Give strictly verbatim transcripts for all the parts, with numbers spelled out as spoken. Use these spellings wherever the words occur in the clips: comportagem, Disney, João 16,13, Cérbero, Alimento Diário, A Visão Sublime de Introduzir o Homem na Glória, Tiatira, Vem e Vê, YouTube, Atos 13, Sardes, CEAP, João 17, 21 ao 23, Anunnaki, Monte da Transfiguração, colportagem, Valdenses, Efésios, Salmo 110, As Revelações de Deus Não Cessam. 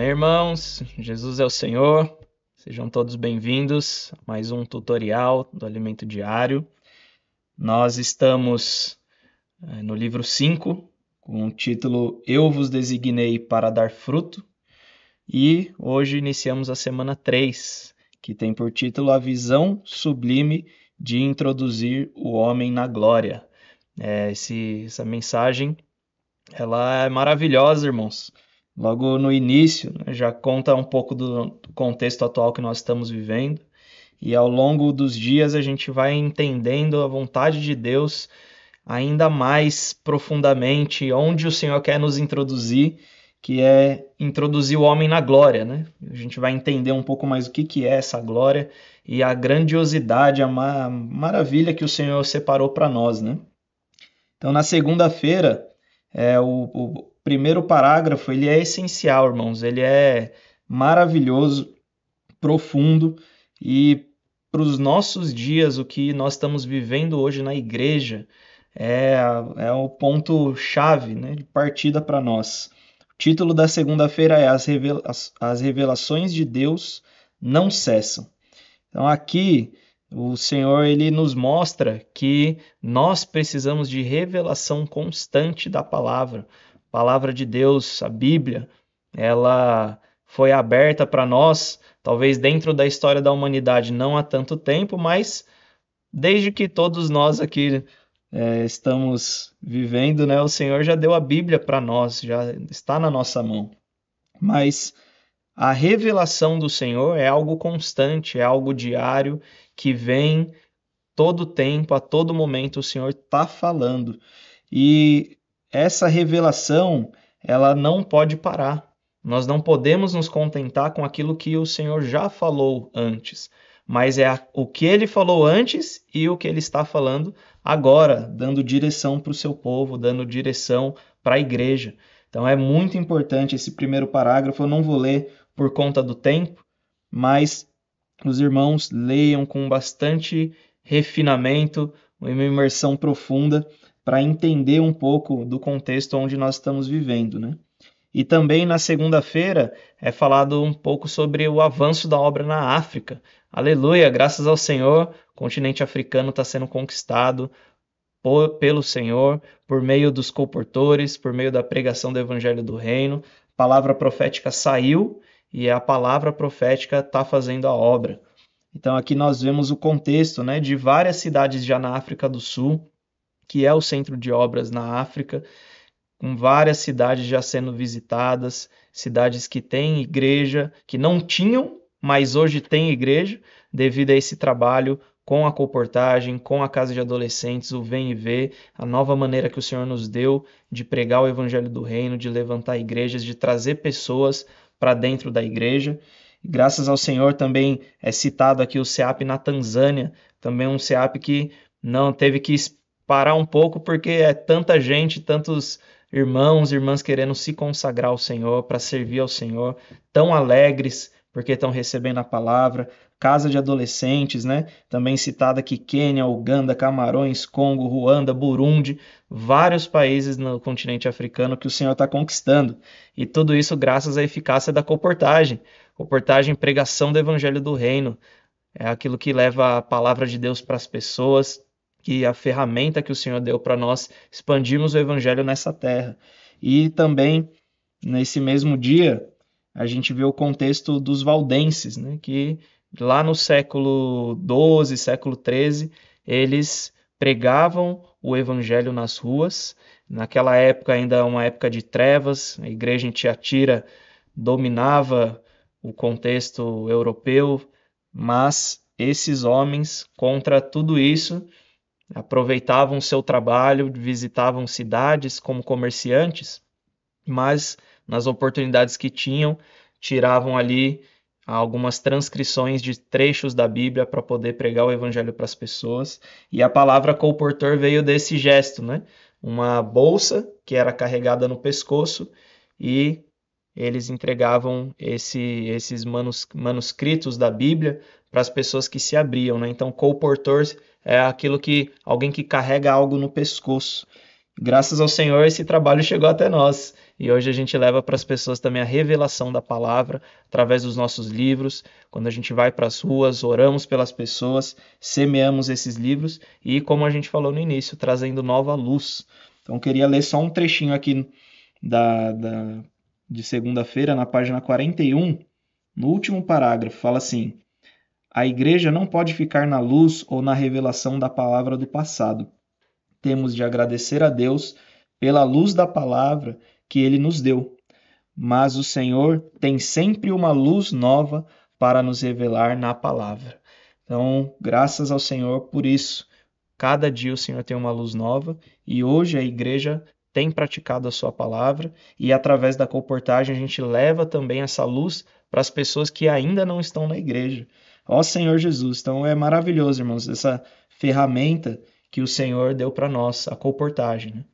Amém, irmãos? Jesus é o Senhor. Sejam todos bem-vindos a mais um tutorial do Alimento Diário. Nós estamos no livro cinco, com o título Eu vos designei para dar fruto. E hoje iniciamos a semana três, que tem por título A Visão Sublime de Introduzir o Homem na Glória. É, esse, essa mensagem ela é maravilhosa, irmãos. Logo no início, né, já conta um pouco do, do contexto atual que nós estamos vivendo. E ao longo dos dias a gente vai entendendo a vontade de Deus ainda mais profundamente, onde o Senhor quer nos introduzir, que é introduzir o homem na glória, né? A gente vai entender um pouco mais o que, que é essa glória e a grandiosidade, a ma- maravilha que o Senhor separou para nós, né? Então, na segunda-feira, é, o, o primeiro parágrafo, ele é essencial, irmãos. Ele é maravilhoso, profundo e para os nossos dias, o que nós estamos vivendo hoje na igreja é, é o ponto-chave, né, de partida para nós. O título da segunda-feira é As Revela- As Revelações de Deus Não Cessam. Então aqui o Senhor ele nos mostra que nós precisamos de revelação constante da palavra. A palavra de Deus, a Bíblia, ela foi aberta para nós, talvez dentro da história da humanidade não há tanto tempo, mas desde que todos nós aqui É, estamos vivendo, né? O Senhor já deu a Bíblia para nós, já está na nossa mão. Mas a revelação do Senhor é algo constante, é algo diário, que vem todo tempo, a todo momento o Senhor está falando. E essa revelação, ela não pode parar. Nós não podemos nos contentar com aquilo que o Senhor já falou antes. Mas é o que ele falou antes e o que ele está falando agora, dando direção para o seu povo, dando direção para a igreja. Então é muito importante esse primeiro parágrafo, eu não vou ler por conta do tempo, mas os irmãos leiam com bastante refinamento, uma imersão profunda, para entender um pouco do contexto onde nós estamos vivendo, né? E também na segunda-feira é falado um pouco sobre o avanço da obra na África. Aleluia, graças ao Senhor, o continente africano está sendo conquistado por, pelo Senhor, por meio dos colportores, por meio da pregação do Evangelho do Reino. A palavra profética saiu e a palavra profética está fazendo a obra. Então aqui nós vemos o contexto, né, de várias cidades já na África do Sul, que é o centro de obras na África, com várias cidades já sendo visitadas, cidades que têm igreja, que não tinham, mas hoje têm igreja, devido a esse trabalho com a comportagem, com a casa de adolescentes, o Vem e Vê, a nova maneira que o Senhor nos deu de pregar o Evangelho do Reino, de levantar igrejas, de trazer pessoas para dentro da igreja. E graças ao Senhor também é citado aqui o CEAP na Tanzânia, também um CEAP que não teve que parar um pouco, porque é tanta gente, tantos irmãos e irmãs querendo se consagrar ao Senhor, para servir ao Senhor, tão alegres porque estão recebendo a palavra. Casa de adolescentes, né? Também citada aqui Quênia, Uganda, Camarões, Congo, Ruanda, Burundi, vários países no continente africano que o Senhor está conquistando. E tudo isso graças à eficácia da colportagem. Colportagem, pregação do Evangelho do Reino. É aquilo que leva a palavra de Deus para as pessoas, que a ferramenta que o Senhor deu para nós expandirmos o Evangelho nessa terra. E também, nesse mesmo dia, a gente vê o contexto dos Valdenses, né? Que lá no século doze, século treze, eles pregavam o Evangelho nas ruas. Naquela época ainda é uma época de trevas, a igreja em Tiatira dominava o contexto europeu, mas esses homens, contra tudo isso, aproveitavam seu trabalho, visitavam cidades como comerciantes, mas nas oportunidades que tinham, tiravam ali algumas transcrições de trechos da Bíblia para poder pregar o Evangelho para as pessoas. E a palavra colportor veio desse gesto, né? Uma bolsa que era carregada no pescoço e eles entregavam esse, esses manus, manuscritos da Bíblia para as pessoas que se abriam, né? Então, colportor é aquilo que alguém que carrega algo no pescoço. Graças ao Senhor, esse trabalho chegou até nós. E hoje a gente leva para as pessoas também a revelação da palavra através dos nossos livros. Quando a gente vai para as ruas, oramos pelas pessoas, semeamos esses livros e, como a gente falou no início, trazendo nova luz. Então, eu queria ler só um trechinho aqui da, da, de segunda-feira, na página quarenta e um, no último parágrafo, fala assim: a igreja não pode ficar na luz ou na revelação da palavra do passado. Temos de agradecer a Deus pela luz da palavra que Ele nos deu. Mas o Senhor tem sempre uma luz nova para nos revelar na palavra. Então, graças ao Senhor por isso. Cada dia o Senhor tem uma luz nova e hoje a igreja tem praticado a sua palavra e através da comportagem a gente leva também essa luz para as pessoas que ainda não estão na igreja. Ó Senhor Jesus! Então é maravilhoso, irmãos, essa ferramenta que o Senhor deu para nós, a comportagem, né?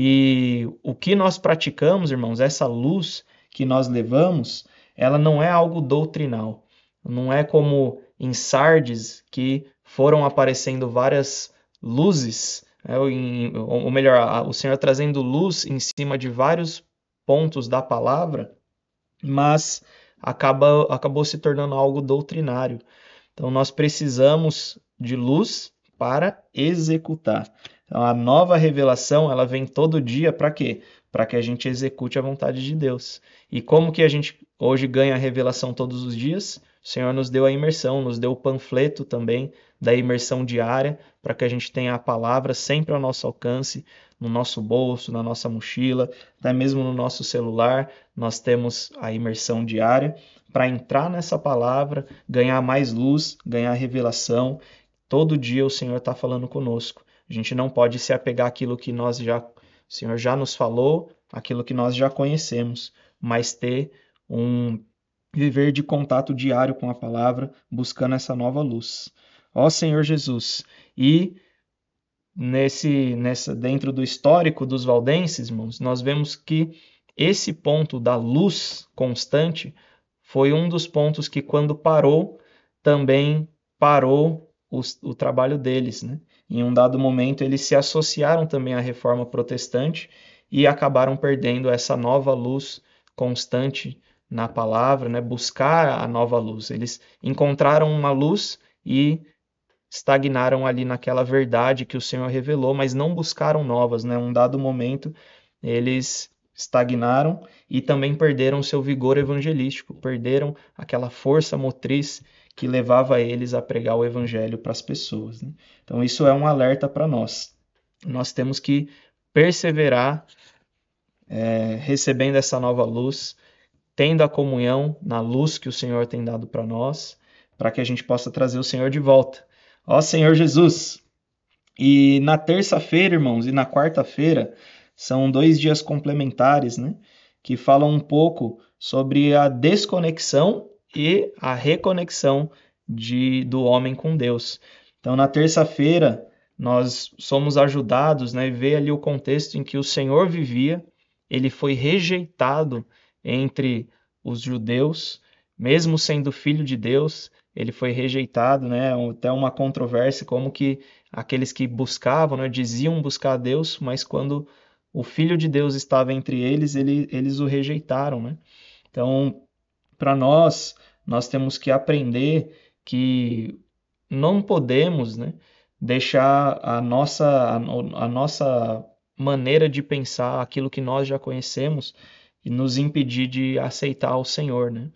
E o que nós praticamos, irmãos, essa luz que nós levamos, ela não é algo doutrinal. Não é como em Sardes, que foram aparecendo várias luzes, né? ou melhor, o Senhor trazendo luz em cima de vários pontos da palavra, mas acaba, acabou se tornando algo doutrinário. Então nós precisamos de luz para executar. Então, a nova revelação, ela vem todo dia para quê? Para que a gente execute a vontade de Deus. E como que a gente hoje ganha a revelação todos os dias? O Senhor nos deu a imersão, nos deu o panfleto também da imersão diária, para que a gente tenha a palavra sempre ao nosso alcance, no nosso bolso, na nossa mochila, até mesmo no nosso celular. Nós temos a imersão diária para entrar nessa palavra, ganhar mais luz, ganhar revelação. Todo dia o Senhor está falando conosco. A gente não pode se apegar àquilo que nós já, o Senhor já nos falou, àquilo que nós já conhecemos, mas ter um viver de contato diário com a palavra, buscando essa nova luz. Ó Senhor Jesus! E nesse, nessa, dentro do histórico dos Valdenses, irmãos, nós vemos que esse ponto da luz constante foi um dos pontos que, quando parou, também parou O, o trabalho deles, né? Em um dado momento eles se associaram também à reforma protestante e acabaram perdendo essa nova luz constante na palavra, né? Buscar a nova luz. Eles encontraram uma luz e estagnaram ali naquela verdade que o Senhor revelou, mas não buscaram novas, né? Em um dado momento eles estagnaram e também perderam seu vigor evangelístico, perderam aquela força motriz que levava eles a pregar o evangelho para as pessoas, né? Então isso é um alerta para nós. Nós temos que perseverar, é, recebendo essa nova luz, tendo a comunhão na luz que o Senhor tem dado para nós, para que a gente possa trazer o Senhor de volta. Ó Senhor Jesus! E na terça-feira, irmãos, e na quarta-feira, são dois dias complementares, né, que falam um pouco sobre a desconexão e a reconexão de, do homem com Deus. Então, na terça-feira, nós somos ajudados, né, ver ali o contexto em que o Senhor vivia. Ele foi rejeitado entre os judeus, mesmo sendo filho de Deus, ele foi rejeitado, né, até uma controvérsia, como que aqueles que buscavam, né, diziam buscar a Deus, mas quando o Filho de Deus estava entre eles, ele, eles o rejeitaram, né? Então, para nós, nós temos que aprender que não podemos, né, deixar a nossa, a, a nossa maneira de pensar, aquilo que nós já conhecemos, e nos impedir de aceitar o Senhor, né?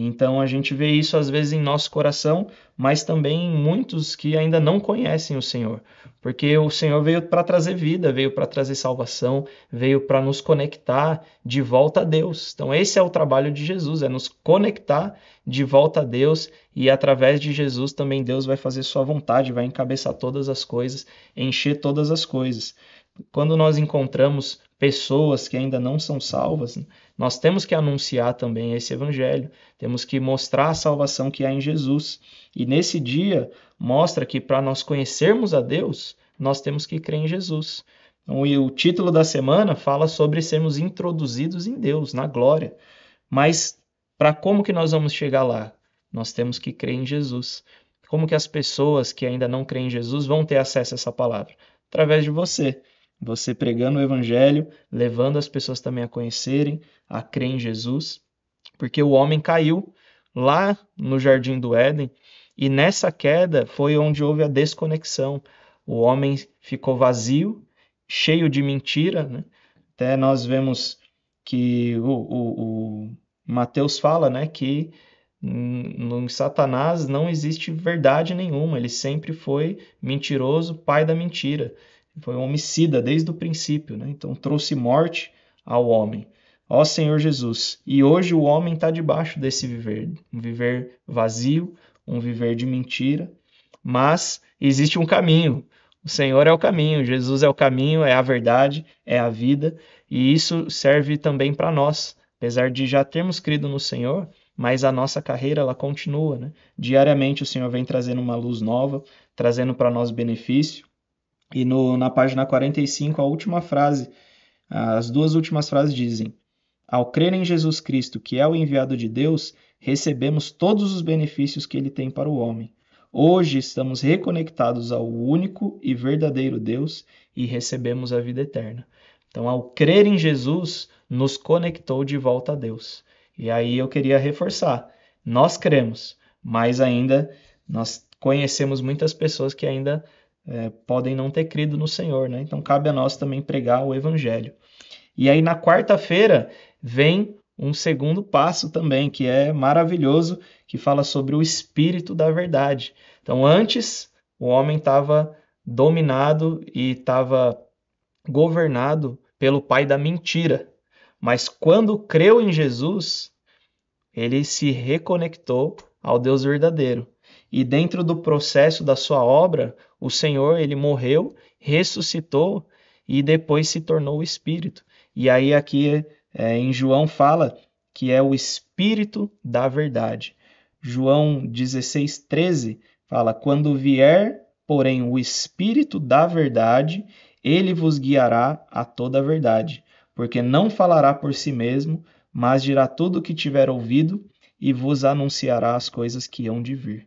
Então, a gente vê isso às vezes em nosso coração, mas também em muitos que ainda não conhecem o Senhor. Porque o Senhor veio para trazer vida, veio para trazer salvação, veio para nos conectar de volta a Deus. Então, esse é o trabalho de Jesus, é nos conectar de volta a Deus. E através de Jesus também Deus vai fazer sua vontade, vai encabeçar todas as coisas, encher todas as coisas. Quando nós encontramos pessoas que ainda não são salvas, nós temos que anunciar também esse evangelho, temos que mostrar a salvação que há em Jesus. E nesse dia mostra que, para nós conhecermos a Deus, nós temos que crer em Jesus. Então, e o título da semana fala sobre sermos introduzidos em Deus, na glória. Mas para como que nós vamos chegar lá? Nós temos que crer em Jesus. Como que as pessoas que ainda não creem em Jesus vão ter acesso a essa palavra? Através de você. Você pregando o evangelho, levando as pessoas também a conhecerem, a crer em Jesus, porque o homem caiu lá no Jardim do Éden e nessa queda foi onde houve a desconexão. O homem ficou vazio, cheio de mentira, né? Até nós vemos que o, o, o Mateus fala, né, que no Satanás não existe verdade nenhuma, ele sempre foi mentiroso, pai da mentira. Foi um homicida desde o princípio, né? Então trouxe morte ao homem. Ó Senhor Jesus, e hoje o homem está debaixo desse viver, um viver vazio, um viver de mentira, mas existe um caminho. O Senhor é o caminho, Jesus é o caminho, é a verdade, é a vida, e isso serve também para nós. Apesar de já termos crido no Senhor, mas a nossa carreira ela continua, né? Diariamente o Senhor vem trazendo uma luz nova, trazendo para nós benefício. E no, na página quarenta e cinco, a última frase, as duas últimas frases dizem: ao crer em Jesus Cristo, que é o enviado de Deus, recebemos todos os benefícios que ele tem para o homem. Hoje estamos reconectados ao único e verdadeiro Deus e recebemos a vida eterna. Então, ao crer em Jesus, nos conectou de volta a Deus. E aí eu queria reforçar, nós cremos, mas ainda nós conhecemos muitas pessoas que ainda é, podem não ter crido no Senhor, né? Então cabe a nós também pregar o Evangelho. E aí na quarta-feira vem um segundo passo também, que é maravilhoso, que fala sobre o Espírito da Verdade. Então antes o homem estava dominado e estava governado pelo pai da mentira. Mas quando creu em Jesus, ele se reconectou ao Deus verdadeiro. E dentro do processo da sua obra, o Senhor, ele morreu, ressuscitou e depois se tornou o Espírito. E aí aqui é, em João fala que é o Espírito da Verdade. João dezesseis, treze fala: quando vier, porém, o Espírito da Verdade, ele vos guiará a toda a verdade. Porque não falará por si mesmo, mas dirá tudo o que tiver ouvido e vos anunciará as coisas que hão de vir.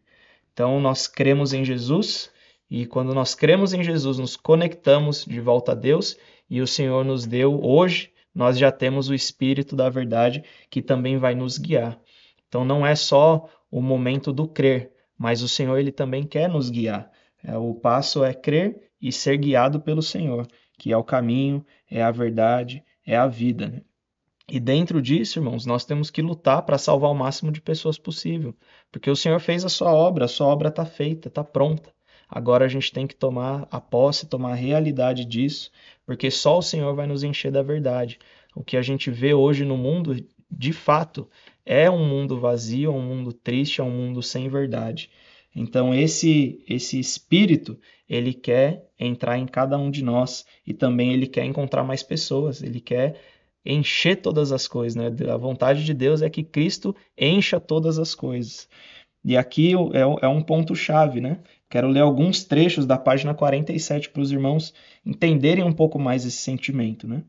Então, nós cremos em Jesus, e quando nós cremos em Jesus, nos conectamos de volta a Deus, e o Senhor nos deu, hoje, nós já temos o Espírito da Verdade, que também vai nos guiar. Então, não é só o momento do crer, mas o Senhor ele também quer nos guiar. O passo é crer e ser guiado pelo Senhor, que é o caminho, é a verdade, é a vida, né? E dentro disso, irmãos, nós temos que lutar para salvar o máximo de pessoas possível. Porque o Senhor fez a sua obra, a sua obra está feita, está pronta. Agora a gente tem que tomar a posse, tomar a realidade disso, porque só o Senhor vai nos encher da verdade. O que a gente vê hoje no mundo, de fato, é um mundo vazio, é um mundo triste, é um mundo sem verdade. Então esse, esse Espírito, ele quer entrar em cada um de nós e também ele quer encontrar mais pessoas, ele quer encher todas as coisas, né? A vontade de Deus é que Cristo encha todas as coisas. E aqui é, é um ponto-chave, né? Quero ler alguns trechos da página quarenta e sete para os irmãos entenderem um pouco mais esse sentimento, né?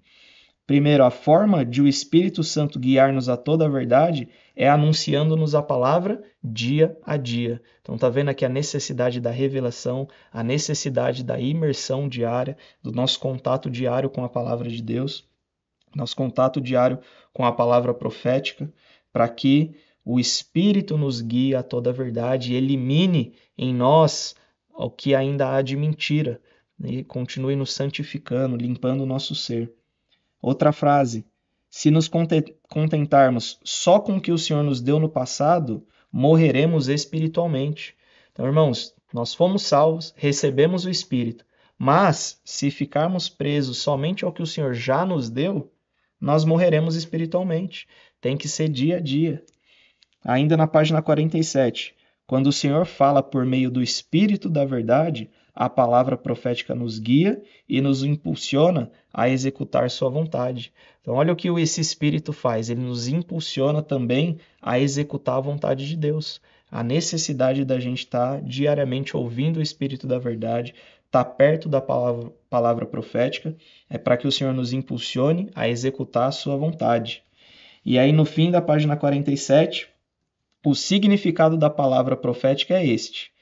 Primeiro, a forma de o Espírito Santo guiar-nos a toda a verdade é anunciando-nos a palavra dia a dia. Então está vendo aqui a necessidade da revelação, a necessidade da imersão diária, do nosso contato diário com a palavra de Deus, nosso contato diário com a palavra profética, para que o Espírito nos guie a toda a verdade e elimine em nós o que ainda há de mentira, e continue nos santificando, limpando o nosso ser. Outra frase: se nos contentarmos só com o que o Senhor nos deu no passado, morreremos espiritualmente. Então, irmãos, nós fomos salvos, recebemos o Espírito, mas se ficarmos presos somente ao que o Senhor já nos deu, nós morreremos espiritualmente. Tem que ser dia a dia. Ainda na página quarenta e sete, quando o Senhor fala por meio do Espírito da Verdade, a palavra profética nos guia e nos impulsiona a executar sua vontade. Então olha o que esse Espírito faz, ele nos impulsiona também a executar a vontade de Deus. A necessidade da gente estar diariamente ouvindo o Espírito da Verdade, estar perto da palavra, palavra profética, é para que o Senhor nos impulsione a executar a sua vontade. E aí no fim da página quarenta e sete, o significado da palavra profética é este: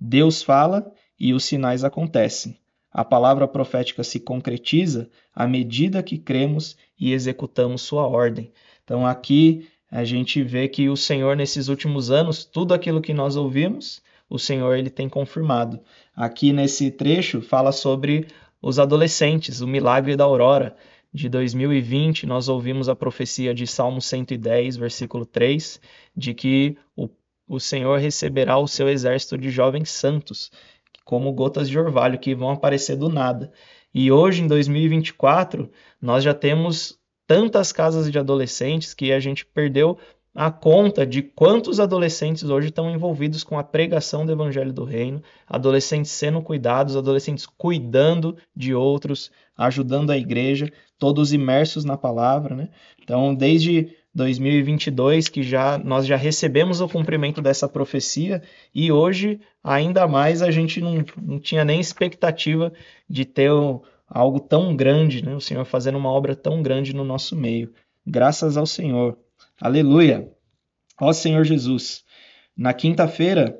Deus fala e os sinais acontecem. A palavra profética se concretiza à medida que cremos e executamos sua ordem. Então aqui a gente vê que o Senhor, nesses últimos anos, tudo aquilo que nós ouvimos, o Senhor ele tem confirmado. Aqui nesse trecho fala sobre os adolescentes, o milagre da aurora. De dois mil e vinte, nós ouvimos a profecia de Salmo cento e dez, versículo três, de que o, o Senhor receberá o seu exército de jovens santos, como gotas de orvalho, que vão aparecer do nada. E hoje, em dois mil e vinte e quatro, nós já temos tantas casas de adolescentes que a gente perdeu a conta de quantos adolescentes hoje estão envolvidos com a pregação do Evangelho do Reino, adolescentes sendo cuidados, adolescentes cuidando de outros, ajudando a igreja, todos imersos na palavra, né? Então, desde dois mil e vinte e dois, que já, nós já recebemos o cumprimento dessa profecia, e hoje, ainda mais, a gente não, não tinha nem expectativa de ter o, algo tão grande, né? O Senhor fazendo uma obra tão grande no nosso meio. Graças ao Senhor. Aleluia! Ó Senhor Jesus! Na quinta-feira,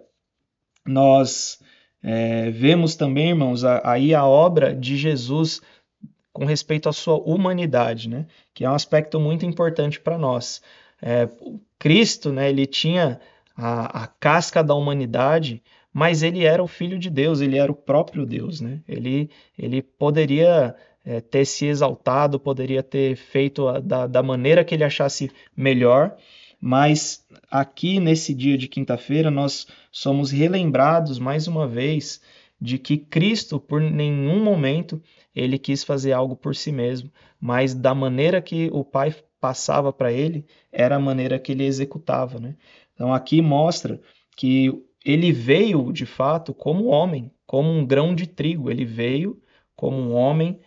nós é, vemos também, irmãos, a, aí a obra de Jesus com respeito à sua humanidade, né? Que é um aspecto muito importante para nós. É, Cristo, né, ele tinha a, a casca da humanidade, mas ele era o Filho de Deus, ele era o próprio Deus, né? Ele, ele poderia... É, ter se exaltado, poderia ter feito a, da, da maneira que ele achasse melhor, mas aqui nesse dia de quinta-feira nós somos relembrados mais uma vez de que Cristo, por nenhum momento, ele quis fazer algo por si mesmo, mas da maneira que o Pai passava para ele, era a maneira que ele executava, né? Então aqui mostra que ele veio, de fato, como homem, como um grão de trigo, ele veio como um homem,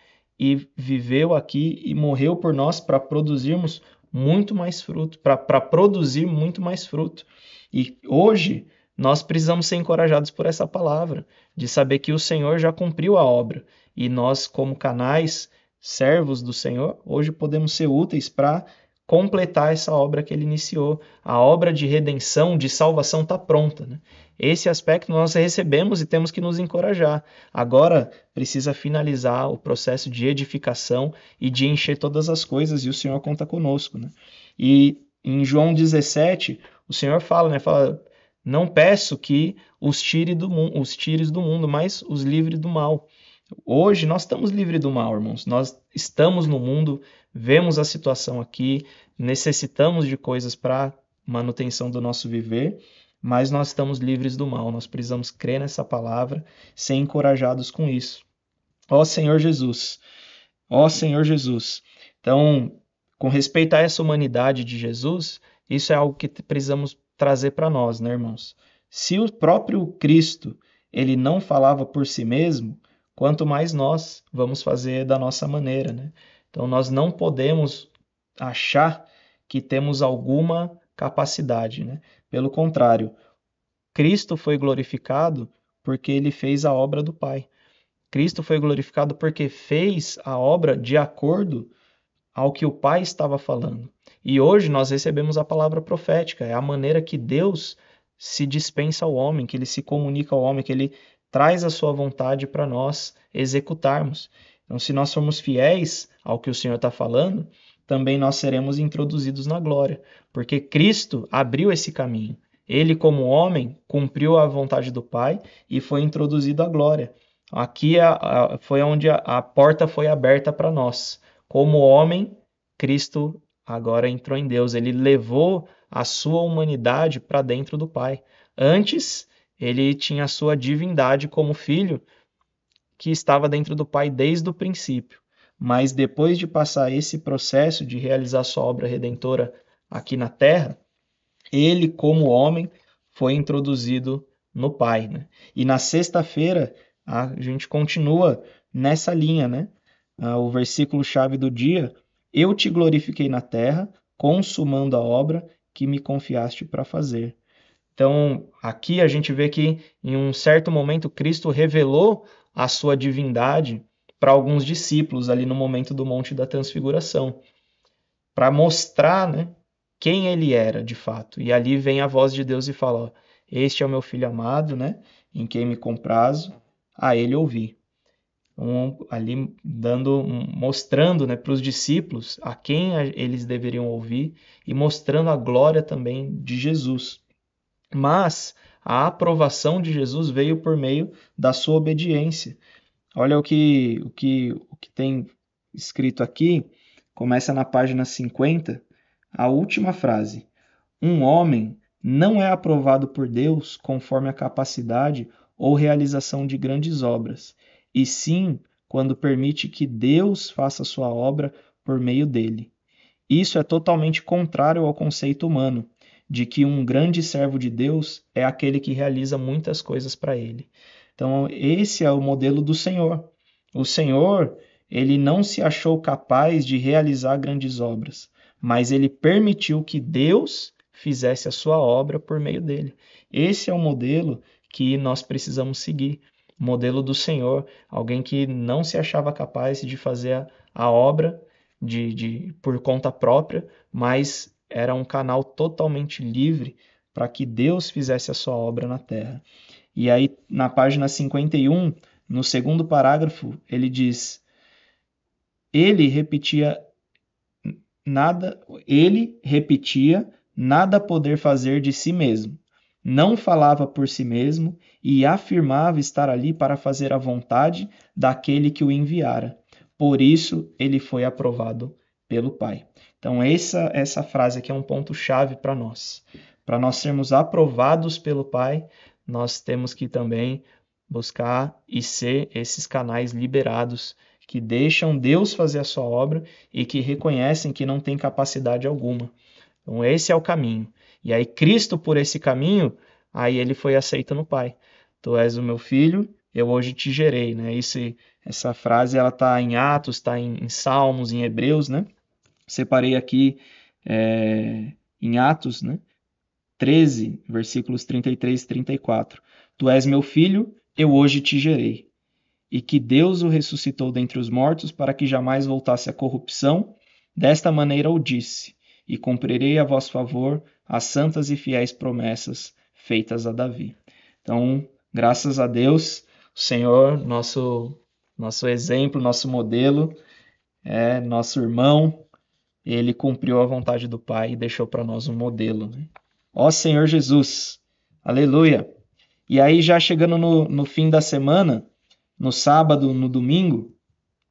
e viveu aqui e morreu por nós para produzirmos muito mais fruto, para produzir muito mais fruto. E hoje nós precisamos ser encorajados por essa palavra, de saber que o Senhor já cumpriu a obra. E nós, como canais, servos do Senhor, hoje podemos ser úteis para completar essa obra que ele iniciou. A obra de redenção, de salvação está pronta, né? Esse aspecto nós recebemos e temos que nos encorajar. Agora precisa finalizar o processo de edificação e de encher todas as coisas, e o Senhor conta conosco, né? E em João dezessete, o Senhor fala, né? Fala, não peço que os tire do mundo, os tires do mundo, mas os livre do mal. Hoje nós estamos livres do mal, irmãos. Nós estamos no mundo, vemos a situação aqui, necessitamos de coisas para manutenção do nosso viver, mas nós estamos livres do mal. Nós precisamos crer nessa palavra, ser encorajados com isso. Ó Senhor Jesus! Ó Senhor Jesus! Então, com respeito a essa humanidade de Jesus, isso é algo que precisamos trazer para nós, né, irmãos? Se o próprio Cristo ele não falava por si mesmo, quanto mais nós vamos fazer da nossa maneira, né? Então, nós não podemos achar que temos alguma capacidade, né? Pelo contrário, Cristo foi glorificado porque ele fez a obra do Pai. Cristo foi glorificado porque fez a obra de acordo ao que o Pai estava falando. E hoje nós recebemos a palavra profética, é a maneira que Deus se dispensa ao homem, que ele se comunica ao homem, que ele traz a sua vontade para nós executarmos. Então, se nós formos fiéis ao que o Senhor está falando, também nós seremos introduzidos na glória, porque Cristo abriu esse caminho. Ele, como homem, cumpriu a vontade do Pai e foi introduzido à glória. Aqui a, a, foi onde a, a porta foi aberta para nós. Como homem, Cristo agora entrou em Deus. Ele levou a sua humanidade para dentro do Pai. Antes, ele tinha a sua divindade como filho, que estava dentro do Pai desde o princípio. Mas depois de passar esse processo de realizar sua obra redentora aqui na Terra, ele, como homem, foi introduzido no Pai, né? E na sexta-feira, a gente continua nessa linha, né? O versículo-chave do dia, eu te glorifiquei na Terra, consumando a obra que me confiaste para fazer. Então, aqui a gente vê que, em um certo momento, Cristo revelou a sua divindade para alguns discípulos, ali no momento do Monte da Transfiguração, para mostrar, né, quem ele era, de fato. E ali vem a voz de Deus e fala, ó, este é o meu filho amado, né, em quem me comprazo, a ele ouvi. um, ali dando, um, mostrando, né, para os discípulos a quem a, eles deveriam ouvir e mostrando a glória também de Jesus. Mas a aprovação de Jesus veio por meio da sua obediência. Olha o que, o que, o que tem escrito aqui, começa na página cinquenta, a última frase. Um homem não é aprovado por Deus conforme a capacidade ou realização de grandes obras, e sim quando permite que Deus faça sua obra por meio dele. Isso é totalmente contrário ao conceito humano, de que um grande servo de Deus é aquele que realiza muitas coisas para ele. Então, esse é o modelo do Senhor. O Senhor, ele não se achou capaz de realizar grandes obras, mas ele permitiu que Deus fizesse a sua obra por meio dele. Esse é o modelo que nós precisamos seguir, o modelo do Senhor, alguém que não se achava capaz de fazer a, a obra de, de, por conta própria, mas era um canal totalmente livre para que Deus fizesse a sua obra na terra. E aí, na página cinquenta e um, no segundo parágrafo, ele diz: ele repetia nada, ele repetia nada poder fazer de si mesmo. Não falava por si mesmo e afirmava estar ali para fazer a vontade daquele que o enviara. Por isso, ele foi aprovado pelo Pai. Então, essa, essa frase aqui é um ponto-chave para nós. Para nós sermos aprovados pelo Pai, nós temos que também buscar e ser esses canais liberados que deixam Deus fazer a sua obra e que reconhecem que não tem capacidade alguma. Então esse é o caminho. E aí Cristo, por esse caminho, aí ele foi aceito no Pai. Tu és o meu filho, eu hoje te gerei. Né? Esse, essa frase está em Atos, está em, em Salmos, em Hebreus. Né? Separei aqui é, em Atos, né? treze, versículos trinta e três e trinta e quatro. Tu és meu filho, eu hoje te gerei. E que Deus o ressuscitou dentre os mortos para que jamais voltasse à corrupção, desta maneira o disse, e cumprirei a vosso favor as santas e fiéis promessas feitas a Davi. Então, graças a Deus, o Senhor, nosso, nosso exemplo, nosso modelo, é nosso irmão, ele cumpriu a vontade do Pai e deixou para nós um modelo, né? Ó Senhor Jesus, aleluia! E aí já chegando no, no fim da semana, no sábado, no domingo,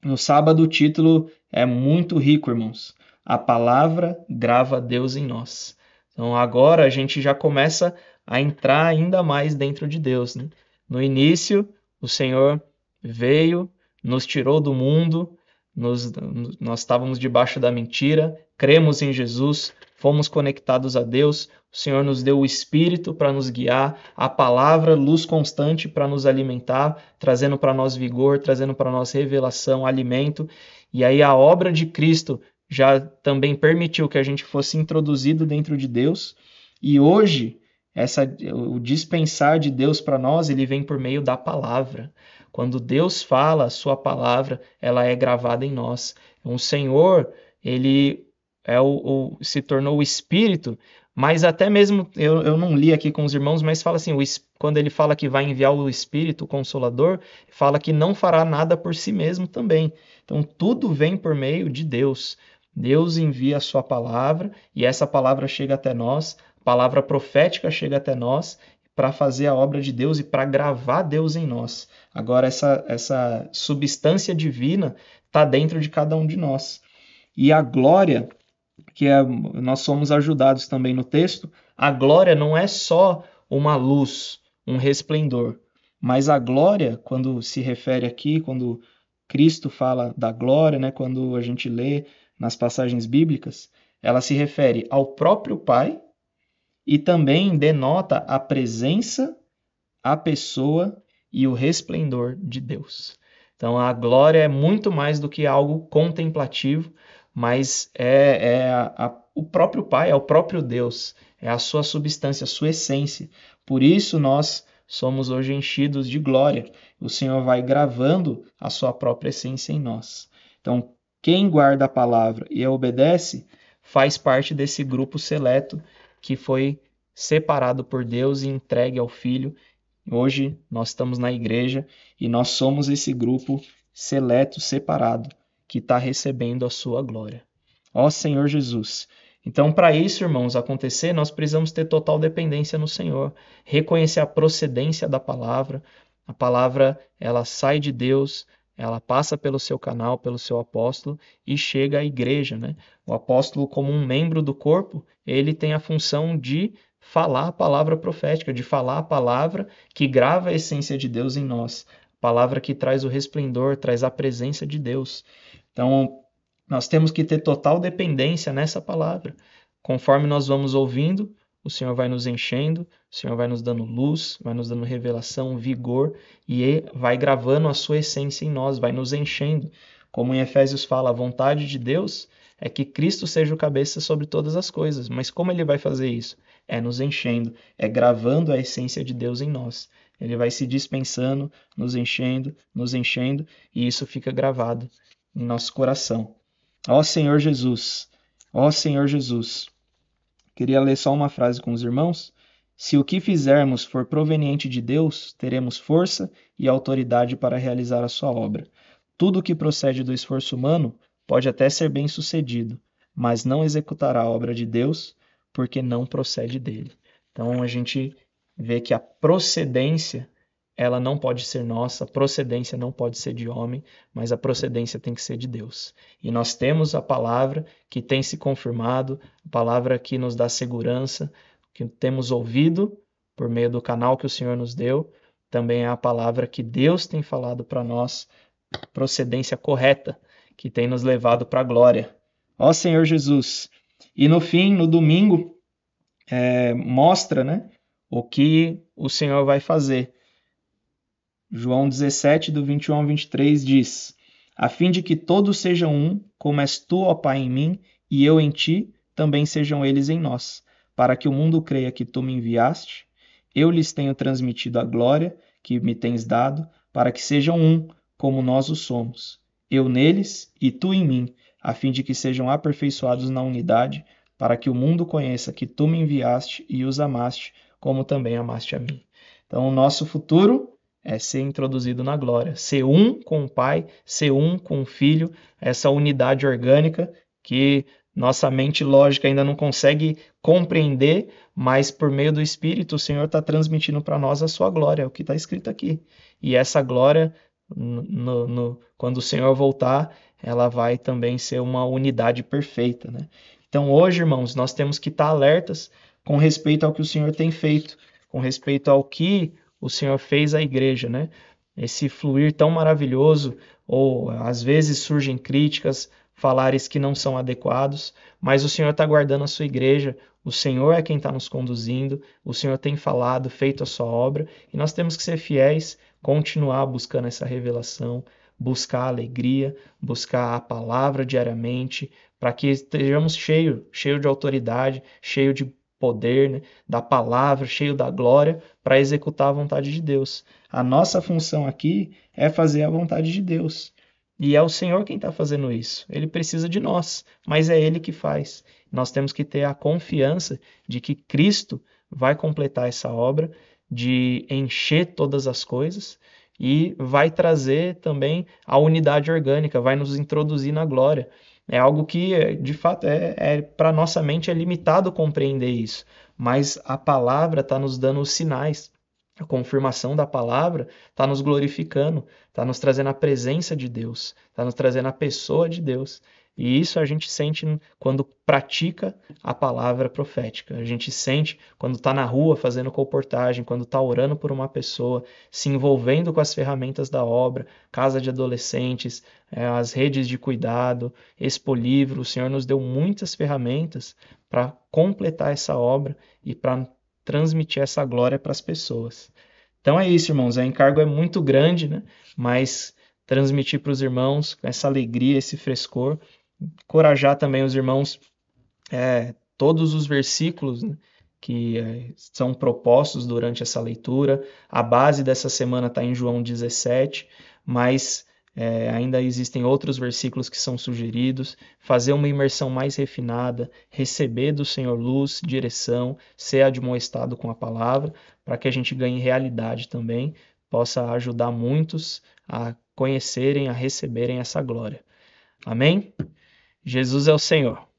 no sábado o título é muito rico, irmãos. A palavra grava Deus em nós. Então agora a gente já começa a entrar ainda mais dentro de Deus, né? No início, o Senhor veio, nos tirou do mundo, nos, nós estávamos debaixo da mentira, cremos em Jesus, fomos conectados a Deus, o Senhor nos deu o Espírito para nos guiar, a palavra, luz constante para nos alimentar, trazendo para nós vigor, trazendo para nós revelação, alimento. E aí a obra de Cristo já também permitiu que a gente fosse introduzido dentro de Deus. E hoje, essa, o dispensar de Deus para nós, ele vem por meio da palavra. Quando Deus fala, a sua palavra, ela é gravada em nós. O Senhor, ele é o, o, se tornou o Espírito, mas até mesmo, eu, eu não li aqui com os irmãos, mas fala assim, o, quando ele fala que vai enviar o Espírito, o Consolador, fala que não fará nada por si mesmo também. Então, tudo vem por meio de Deus. Deus envia a sua palavra e essa palavra chega até nós, a palavra profética chega até nós, para fazer a obra de Deus e para gravar Deus em nós. Agora, essa, essa substância divina está dentro de cada um de nós. E a glória, que é, nós somos ajudados também no texto, a glória não é só uma luz, um resplendor, mas a glória, quando se refere aqui, quando Cristo fala da glória, né, quando a gente lê nas passagens bíblicas, ela se refere ao próprio Pai, e também denota a presença, a pessoa e o resplendor de Deus. Então, a glória é muito mais do que algo contemplativo, mas é, é a, a, o próprio Pai, é o próprio Deus, é a sua substância, a sua essência. Por isso, nós somos hoje enchidos de glória. O Senhor vai gravando a sua própria essência em nós. Então, quem guarda a palavra e a obedece faz parte desse grupo seleto que foi separado por Deus e entregue ao Filho. Hoje nós estamos na igreja e nós somos esse grupo seleto, separado, que está recebendo a sua glória. Ó Senhor Jesus! Então, para isso, irmãos, acontecer, nós precisamos ter total dependência no Senhor, reconhecer a procedência da palavra. A palavra, ela sai de Deus, ela passa pelo seu canal, pelo seu apóstolo e chega à igreja, né? O apóstolo, como um membro do corpo, ele tem a função de falar a palavra profética, de falar a palavra que grava a essência de Deus em nós, a palavra que traz o resplendor, traz a presença de Deus. Então, nós temos que ter total dependência nessa palavra. Conforme nós vamos ouvindo, o Senhor vai nos enchendo, o Senhor vai nos dando luz, vai nos dando revelação, vigor, e vai gravando a sua essência em nós, vai nos enchendo. Como em Efésios fala, a vontade de Deus é que Cristo seja o cabeça sobre todas as coisas. Mas como ele vai fazer isso? É nos enchendo, é gravando a essência de Deus em nós. Ele vai se dispensando, nos enchendo, nos enchendo, e isso fica gravado em nosso coração. Ó Senhor Jesus, ó Senhor Jesus, queria ler só uma frase com os irmãos. Se o que fizermos for proveniente de Deus, teremos força e autoridade para realizar a sua obra. Tudo que procede do esforço humano pode até ser bem sucedido, mas não executará a obra de Deus, porque não procede dele. Então a gente vê que a procedência, ela não pode ser nossa, a procedência não pode ser de homem, mas a procedência tem que ser de Deus. E nós temos a palavra que tem se confirmado, a palavra que nos dá segurança, que temos ouvido por meio do canal que o Senhor nos deu, também é a palavra que Deus tem falado para nós, procedência correta, que tem nos levado para a glória. Ó Senhor Jesus! E no fim, no domingo, é, mostra, né, o que o Senhor vai fazer. João dezessete, do vinte e um ao vinte e três, diz: a fim de que todos sejam um, como és tu, ó Pai, em mim, e eu em ti, também sejam eles em nós, para que o mundo creia que tu me enviaste. Eu lhes tenho transmitido a glória que me tens dado, para que sejam um, como nós o somos. Eu neles e tu em mim, a fim de que sejam aperfeiçoados na unidade, para que o mundo conheça que tu me enviaste e os amaste, como também amaste a mim. Então, o nosso futuro é ser introduzido na glória, ser um com o Pai, ser um com o Filho, essa unidade orgânica que nossa mente lógica ainda não consegue compreender, mas por meio do Espírito o Senhor está transmitindo para nós a sua glória, é o que está escrito aqui. E essa glória, no, no, quando o Senhor voltar, ela vai também ser uma unidade perfeita, né? Então hoje, irmãos, nós temos que estar alertas com respeito ao que o Senhor tem feito, com respeito ao que o Senhor fez a igreja, né? Esse fluir tão maravilhoso, ou às vezes surgem críticas, falares que não são adequados, mas o Senhor está guardando a sua igreja, o Senhor é quem está nos conduzindo, o Senhor tem falado, feito a sua obra, e nós temos que ser fiéis, continuar buscando essa revelação, buscar a alegria, buscar a palavra diariamente, para que estejamos cheios, cheios de autoridade, cheios de poder, né, da palavra, cheio da glória, para executar a vontade de Deus. A nossa função aqui é fazer a vontade de Deus. E é o Senhor quem está fazendo isso. Ele precisa de nós, mas é Ele que faz. Nós temos que ter a confiança de que Cristo vai completar essa obra, de encher todas as coisas, e vai trazer também a unidade orgânica, vai nos introduzir na glória. É algo que, de fato, é, é para a nossa mente é limitado compreender isso. Mas a palavra está nos dando os sinais. A confirmação da palavra está nos glorificando, está nos trazendo a presença de Deus, está nos trazendo a pessoa de Deus. E isso a gente sente quando pratica a palavra profética. A gente sente quando está na rua fazendo comportagem, quando está orando por uma pessoa, se envolvendo com as ferramentas da obra, casa de adolescentes, as redes de cuidado, Expo Livro. O Senhor nos deu muitas ferramentas para completar essa obra e para transmitir essa glória para as pessoas. Então é isso, irmãos. O encargo é muito grande, né? Mas transmitir para os irmãos essa alegria, esse frescor, encorajar também os irmãos, é, todos os versículos, né, que é, são propostos durante essa leitura. A base dessa semana está em João dezessete, mas é, ainda existem outros versículos que são sugeridos. Fazer uma imersão mais refinada, receber do Senhor luz, direção, ser admoestado com a palavra, para que a gente ganhe realidade também, possa ajudar muitos a conhecerem, a receberem essa glória. Amém? Jesus é o Senhor.